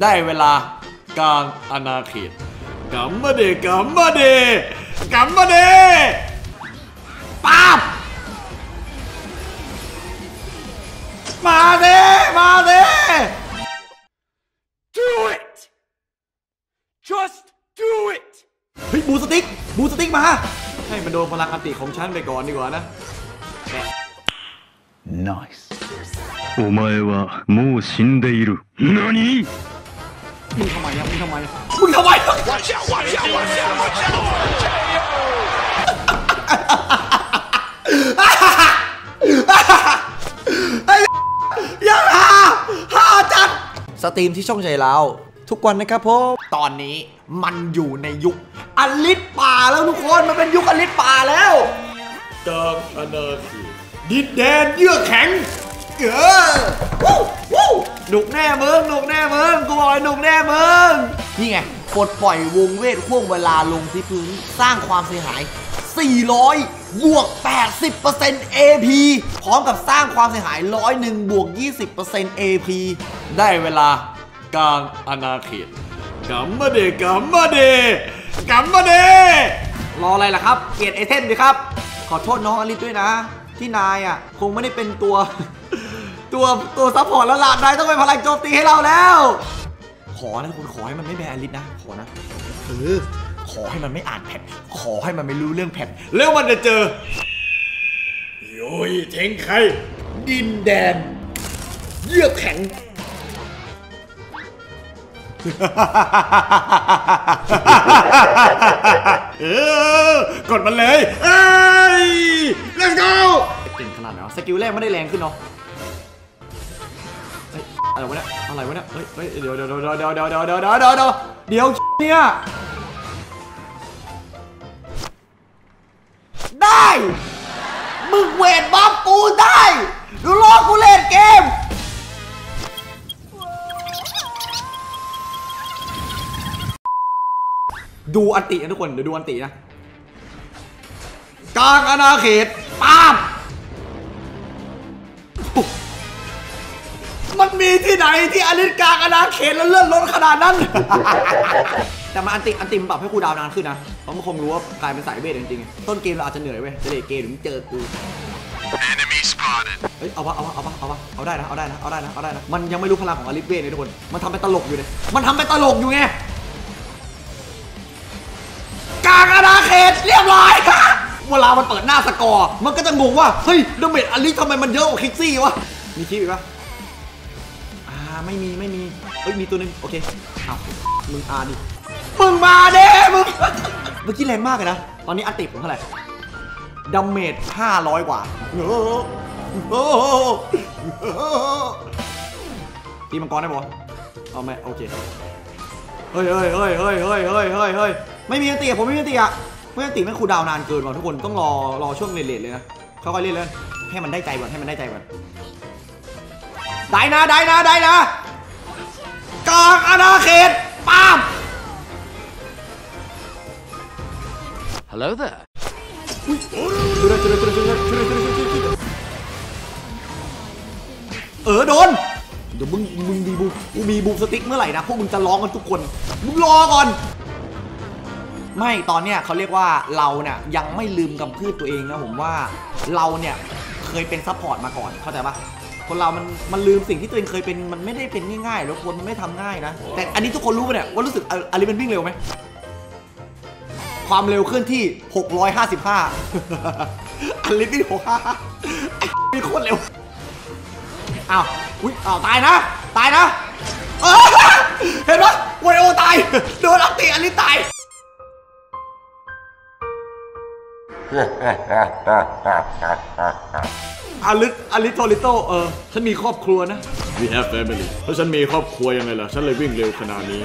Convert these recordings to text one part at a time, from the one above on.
ได้เวลากลางอาณาเขตกำมาเดปั๊บมาเด do it just do it เฮ้ยบูสติ๊กมาให้มันโดนพลังอันติของฉันไปก่อนดีกว่านะ nice โอ้ไม่ว่ามูชินเดอิรุนี่มึงทำไมยังห้าจัดสตรีมที่ช่องใจเราทุกวันนะครับผมตอนนี้มันอยู่ในยุคอลิสป่าแล้วทุกคนมันเป็นยุคอลิสป่าแล้วเติมอเนอร์ทีดินแดนเยือกแข็งหนุกแน่มึงกูบอกเลยหนุกแน่มึงนี่ไงปลดปล่อยวงเวทห่วงเวลาลงที่พื้นสร้างความเสียหาย400บวก 80% AP พร้อมกับสร้างความเสียหาย101บวก 20% AP ได้เวลากลางอาณาเขตกำมาเดรออะไรล่ะครับเปลี่ยนไอเทมดิครับขอโทษน้องอลิสด้วยนะที่นายอ่ะคงไม่ได้เป็นตัวซัพพอร์ตแล้วล่ะนายต้องเป็นพลังโจมตีให้เราแล้วขอนะคุณขอให้มันไม่แบนอลิสนะขอนะขอให้มันไม่อ่านแพทขอให้มันไม่รู้เรื่องแพทแล้วมันจะเจอโยยเทงไคดินแดนเยือกแข็งกดมันเลยเอ้ย let's go เก่งขนาดไหนวะสกิลแรกไม่ได้แรงขึ้นเนาะอะไรวะเนี่ยเดี๋ยวเนี่ยได้มึงเวทบัฟกูได้ดูโลกูเล่นเกมดูอันตินะทุกคนเดี๋ยวดูอันตินะกลางอาณาเขตป้ามมันมีที่ไหนที่อลิสกลางอาณาเขตแล้วเลื่อนล้นขนาดนั้น แต่มันอันติมปรับให้กูดาวนานขึ้นนะเพราะมันคงรู้ว่ากลายเป็นสายเวทจริงๆต้นเกมเราอาจจะเหนื่อยเว้ยจะเล่นเกมถึงเจอกูเฮ้ยเอาวะเอาได้นะมันยังไม่รู้พลังของอลิสเวทเลยทุกคนมันทำเป็นตลกอยู่เลยมันทำเป็นตลกอยู่ไงกลางอาณาเขตเรียบร้อยเวลามันเปิดหน้าสกอร์มันก็จะงงว่าเฮ้ยดาเมจอลิสทำไมมันเยอะกว่าคิกซี่วะมีคลิปอีกปะไม่มีเฮ้ยมีตัวนึงโอเคเอามึงอาดิมึงมาเด้มึงเมื่อกี้แรงมากเลยนะตอนนี้อันติผมเท่าไหร่ดาเมจ500กว่าตีมังกรได้ปะเอาไหมโอเคเฮ้ยไม่มีอันติผมไม่มีอันติอ่ะไม่อันติไม่คูลดาวน์นานเกินว่ะทุกคนต้องรอช่วงเลทเลยนะค่อยๆเล่นเลยให้มันได้ใจก่อนได้นะกลางอาณาเขตป๊าบ Hello there โดนเดี๋ยวมึงมีบูกูมีบูสติ๊กเมื่อไหร่นะพวกมึงจะร้องกันทุกคนมึงรอก่อนไม่ตอนเนี้ยเขาเรียกว่าเราเนี่ยยังไม่ลืมกำพืชตัวเองนะผมว่าเราเนี่ยเคยเป็นซัพพอร์ตมาก่อนเข้าใจปะคนเรามันลืมสิ่งที่ตัวเองเคยเป็นมันไม่ได้เป็นง่ายๆแล้วคนมันไม่ทำง่ายนะแต่อันนี้ทุกคนรู้ป่ะเนี่ยว่ารู้สึกอลิสมันวิ่งเร็วไหมความเร็วเคลื่อนที่655อลิสวิ่ง655วิ่งโคตรเร็วอ้าวตายนะเห็นปะไวโอตายโดนอัลติอลิสตายอลิสโทริโตฉันมีครอบครัวนะ We have family เพราะฉันมีครอบครัวยังไงล่ะฉันเลยวิ่งเร็วขนาดนี้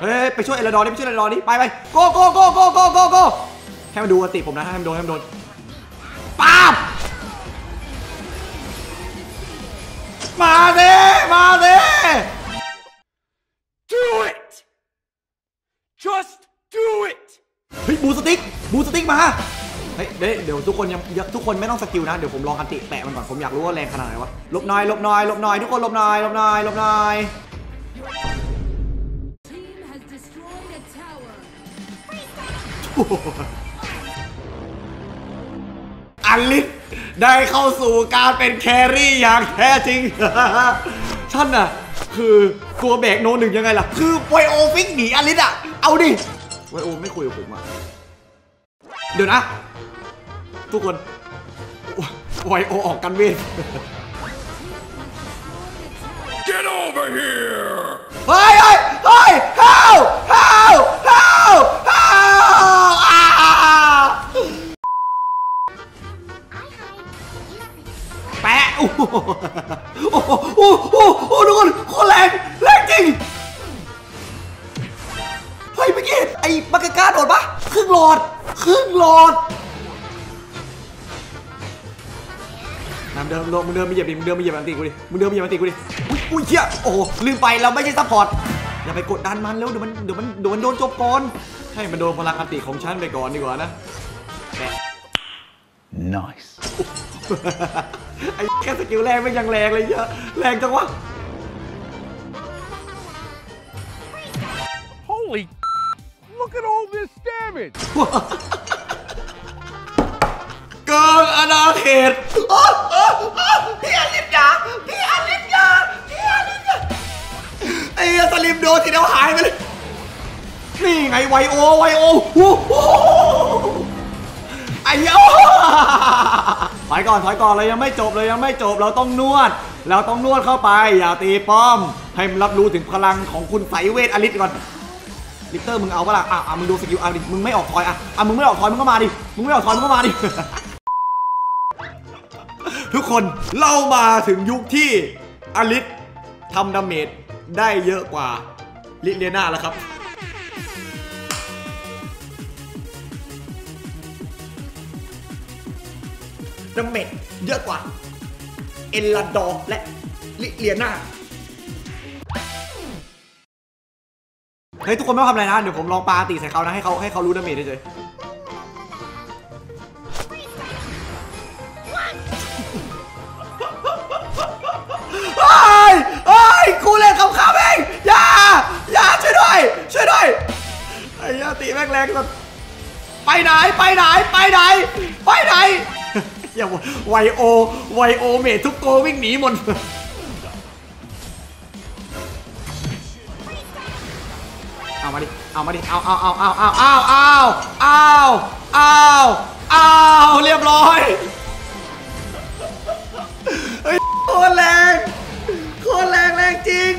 เฮ้ยไปช่วยเอลดอร์ดิไปโก้ให้มันดูอติผมนะให้มันโดนป๊าบมาเด้ do it just do it เฮ้ยบูสติ๊กมาเฮ้ยเดี๋ยวทุกคนยังทุกคนไม่ต้องสกิลนะเดี๋ยวผมลองอันติแตะมันก่อนผมอยากรู้ว่าแรงขนาดไหนวะลบน้อยทุกคนลบน้อย อัลลิสได้เข้าสู่การเป็นแครี่อย่างแท้จริงท่านน่ะคือตัวแบกโนหนึ่งยังไงล่ะคือไวโอฟิกหนีอัลลิสอ่ะเอาดิไวโอไม่คุยกับผมอ่ะเดี๋ยวนะทุกคนไวโอออกกันเวท Get over here เฮ้ยเฮ้ยแปะโอ้โหโอ้โหโอ้โหโอ้ทุกคนโคตรแรงแรงจริงเฮ้ยเมื่อกี้ไอ้มากาก้าโดดปะครึ่งหลอดน้ำเดิมลงมึงเดิมไม่เหยียบดิมึงเดิมไม่เหยียบอันตีกูดิอุ้ยเชี่ยโอ้โหลืมไปเราไม่ใช่ซัพพอร์ตอย่าไปกดดันมันแล้วเดี๋ยวมันโดนจบก่อนให้มันโดนพลังอันตีของฉันไปก่อนดีกว่านะ Nice ไอ้แค่สกิลแรงไม่ยังแรงเลยเยอะแรงจังวะ Holy look at all this damage เกินอนาเขตพี่อาลิฟยาไอ้สลิมโดนทีเดียวหายไปเลยนี่ไงไวโอไอ้โอถอยก่อนเรายังไม่จบเราต้องนวดเข้าไปอย่าตีป้อมให้มันรับรู้ถึงพลังของคุณสายเวทอลิสก่อนลิปเตอร์มึงเอาป่ะล่ะอ่ะมึงดูสกิลเอาดิมึงไม่ออกถอยอ่ะมึงไม่ออกถอยมึงก็มาดิทุกคนเรามาถึงยุคที่อลิสทำดาเมจได้เยอะกว่าลิเลียนาแล้วครับดาเมจเยอะกว่าเอลลาดอร์และลิเลียนาเฮ้ยทุกคนไม่ต้องทำอะไรนะเดี๋ยวผมลองปาตีใส่เขานะให้เขารู้ดาเมจได้เลยไอ้กูเล่นคำข้ามเองอย่าช่วยด้วยไอ้ยาตีแม่งแรงสุดไปไหนอย่าไวโอเมททุกโกวิ่งหนีหมดเอามาดิเอาเรียบร้อยโคตรแรงแรงจริง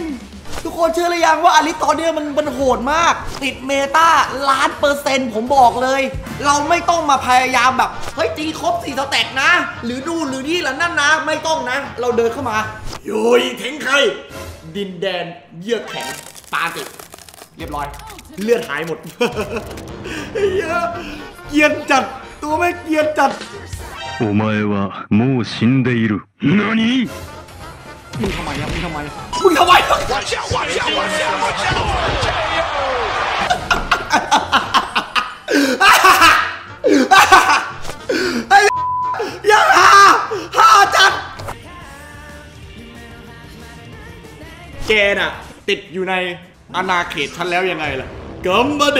ทุกคนเชื่อหรือยังว่าอลิสตอนนี้มันโหดมากติดเมตา1,000,000%ผมบอกเลยเราไม่ต้องมาพยายามแบบเฮ้ยตีครบ4สแต็กนะหรือดูหรือนี่ละนั่นนะไม่ต้องนะเราเดินเข้ามาโยยเทงไคดินแดนเยือกแข็งปาติเรียบร้อยเลือดหายหมดเกียนจัดตัวไม่เกียนจัดโอ้ไม่ว่ามูชินเดอิรุนานิมึงทำไมยังห้าจัดแกน่ะติดอยู่ในอาณาเขตฉันแล้วยังไงล่ะกัมบะเด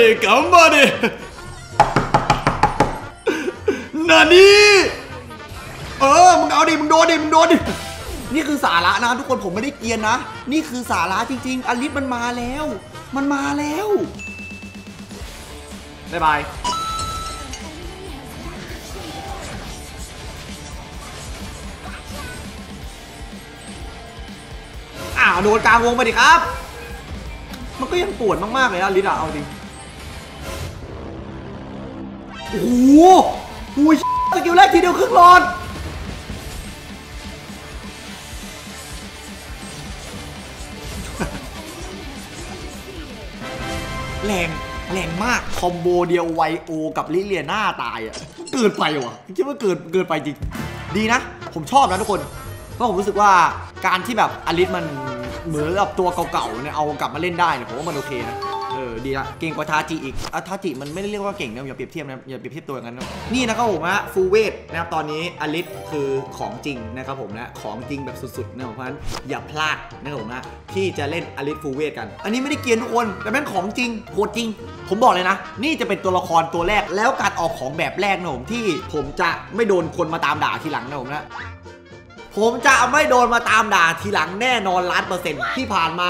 นานี่มึงเอาดิมึงโดนดินี่คือสาระนะทุกคนผมไม่ได้เกียนนะนี่คือสาระจริงๆอลิสมันมาแล้วบ๊ายบายโดนกลางวงไปดิครับมันก็ยังปวดมากๆเลยนะลิดาเอาจริงโอ้โหสกิลแรกทีเดียวครึ่งหลอดแรงมากคอมโบเดียวไวโอกับลิเลียนาตายอ่ะเกินไปว่ะคิดว่าเกินไปจริงดีนะผมชอบนะทุกคนเพราะผมรู้สึกว่าการที่แบบอลิสมันเหมือนกับตัวเก่าๆเนี่ยเอากลับมาเล่นได้เนี่ยผมว่ามันโอเคนะ เออดีละเก่งกว่าทาจิอีกอ่ะทาจิมันไม่ได้เรียกว่าเก่งนะอย่าเปรียบเทียบนะอย่าเปรียบเทียบตัวอย่างนั้นนะนี่นะครับผมฮะฟูเวทนะครับตอนนี้อลิสคือของจริงนะครับผมนะของจริงแบบสุดๆนะเพราะฉะนั้นอย่าพลาดนะครับผมนะที่จะเล่นอลิสฟูเวทกันอันนี้ไม่ได้เกียนทุกคนแต่แม่งของจริงโหดจริงผมบอกเลยนะนี่จะเป็นตัวละครตัวแรกแล้วการออกของแบบแรกนะผมที่ผมจะไม่โดนคนมาตามด่าทีหลังนะผมนะผมจะไม่โดนมาตามด่าทีหลังแน่นอน100%ที่ผ่านมา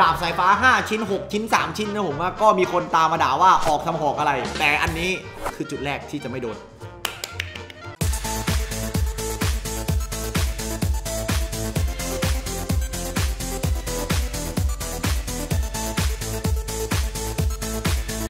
ดาบสายฟ้า5ชิ้น6ชิ้น3ชิ้นนะผมว่าก็มีคนตามมาด่าว่าออกทำหอกอะไรแต่อันนี้คือจุดแรกที่จะไม่โดน